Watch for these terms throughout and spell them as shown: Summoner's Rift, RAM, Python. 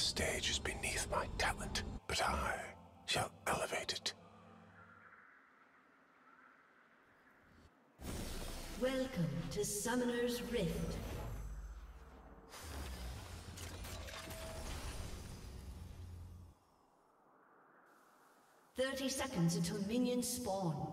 this stage is beneath my talent, but I shall elevate it. Welcome to Summoner's Rift. Thirty seconds until minions spawn.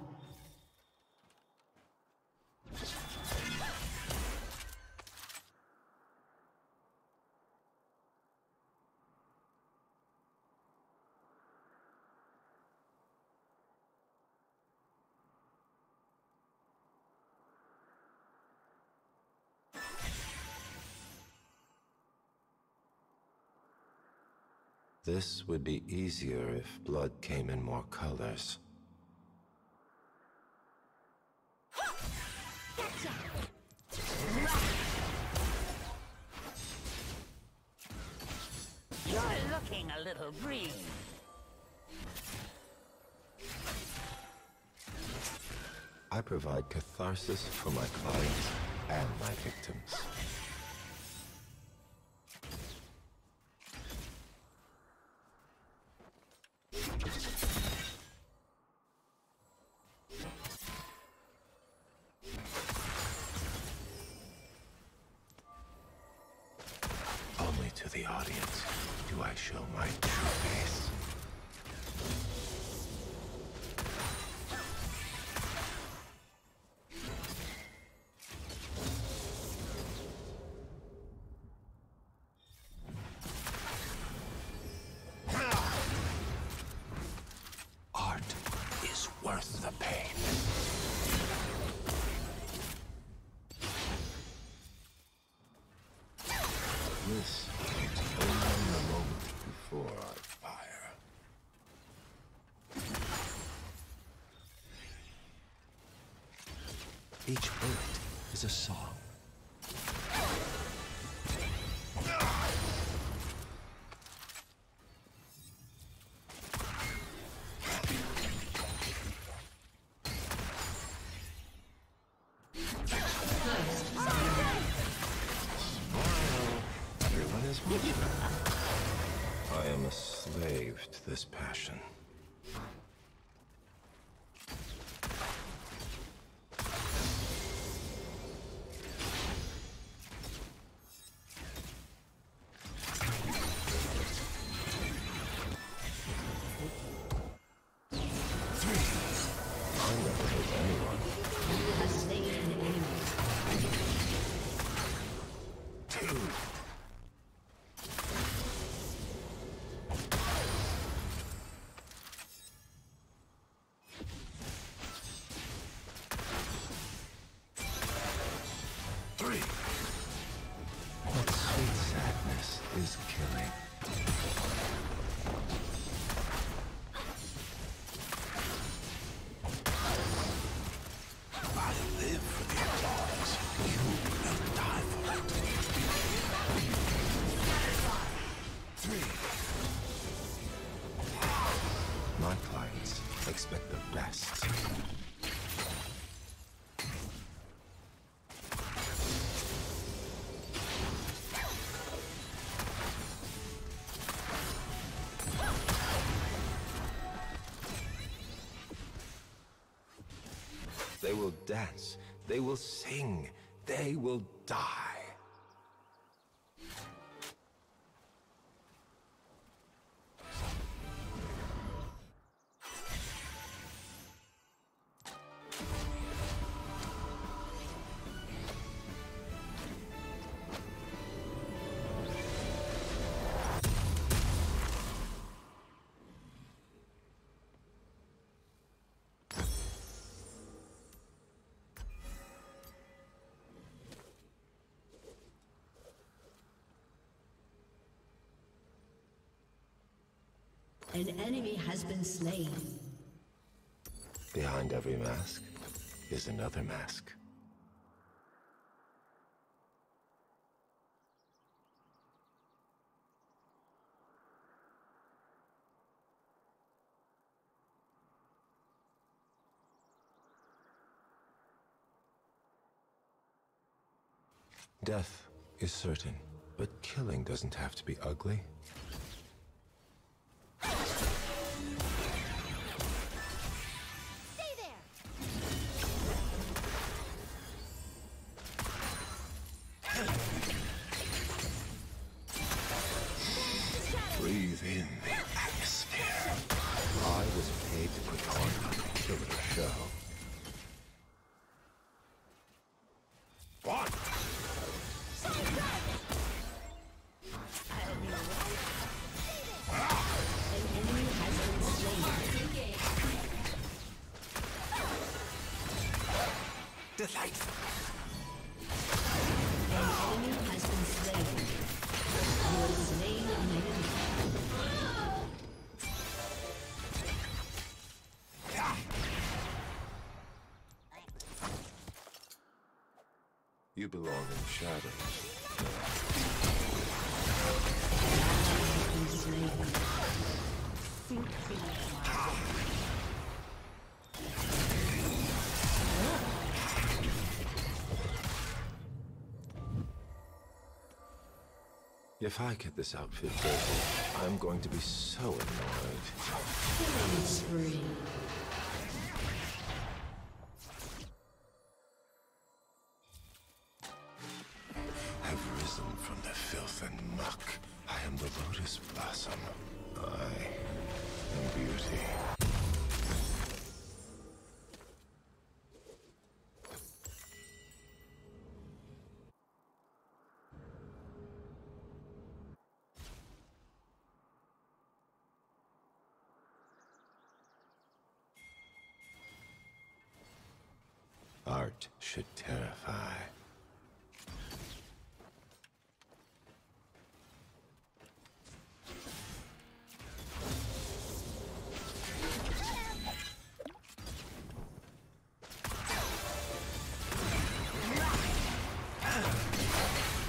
This would be easier if blood came in more colors. You're looking a little green. I provide catharsis for my clients and my victims. Each bullet is a song. Everyone is moving. I am a slave to this passion. They will dance, they will sing, they will die. An enemy has been slain. Behind every mask is another mask. Death is certain, but killing doesn't have to be ugly. You belong in shadows. If I get this outfit dirty, I'm going to be so annoyed. I've risen from the filth and muck. I am the lotus blossom. I am beauty. Art should terrify.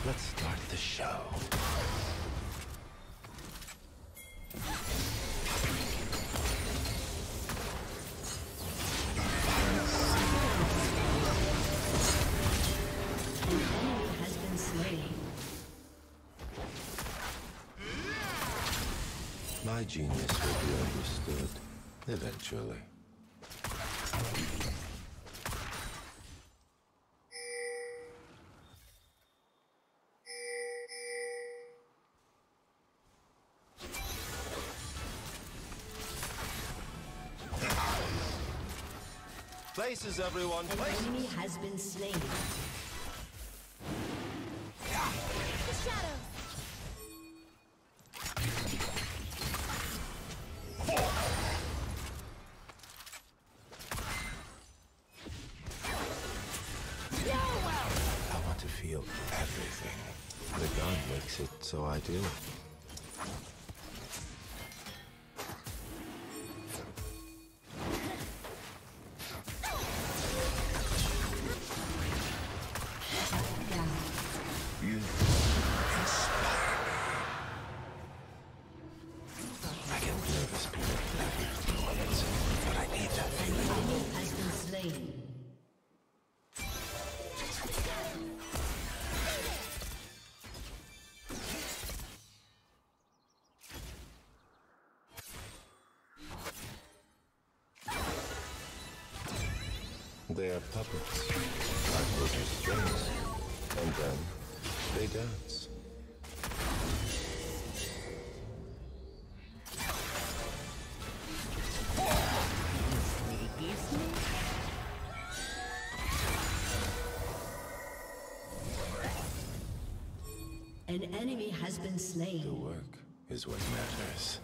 Let's start the show. My genius will be understood eventually. Places, everyone. Places. An enemy has been slain. The shadows. So I do. They are puppets, I produce strings, and then they dance. An enemy has been slain. The work is what matters.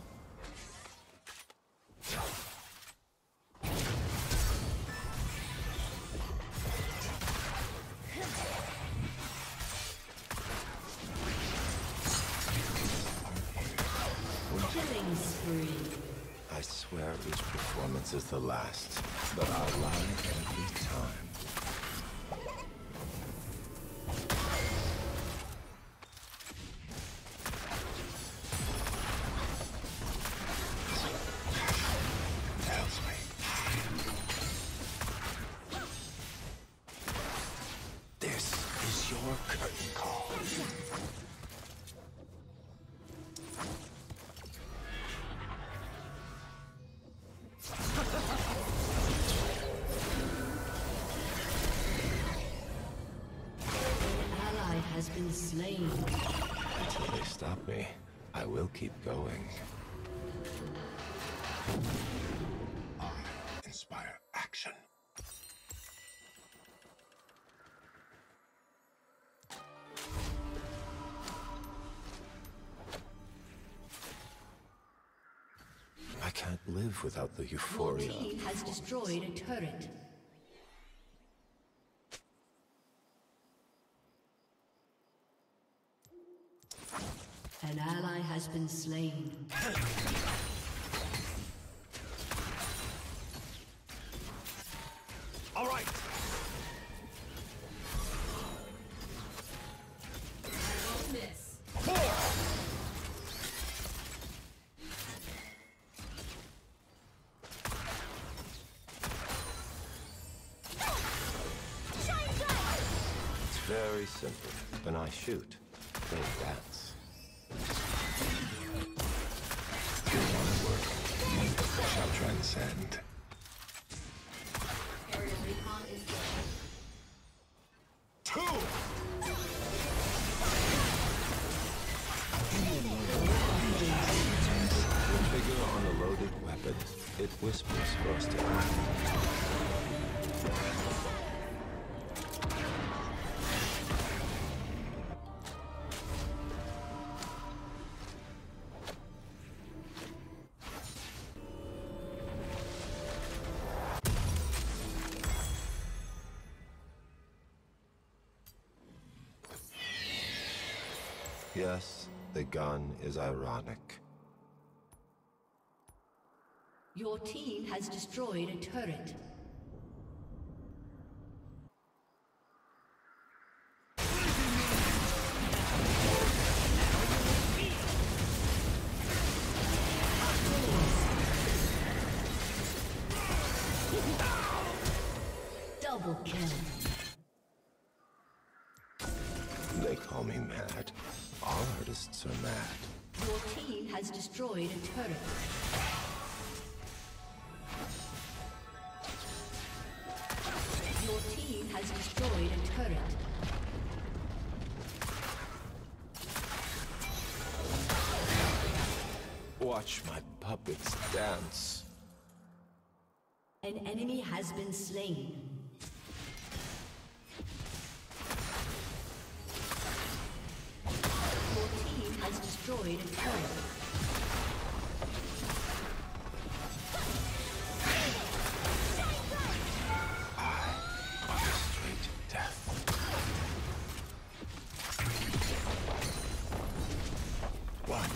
Killing spree. I swear each performance is the last, but I lie every time. Slain. Until they stop me, I will keep going. I inspire action. I can't live without the euphoria. Your team has destroyed a turret. An ally has been slain. All right. Don't miss. Four. It's very simple. When I shoot, they dance. Shall transcend. Two. Figure on a loaded weapon. It whispers first. Yes, the gun is ironic. Your team has destroyed a turret. Double kill. They call me mad. All artists are mad. Your team has destroyed a turret. Your team has destroyed a turret. Watch my puppets dance. An enemy has been slain. Destroyed a turret. I orchestrate death. One.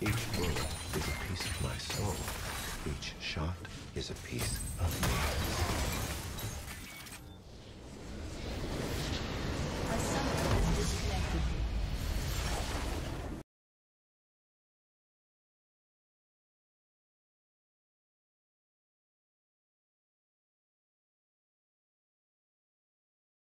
Each bullet is a piece of my soul. Each shot is a piece of me.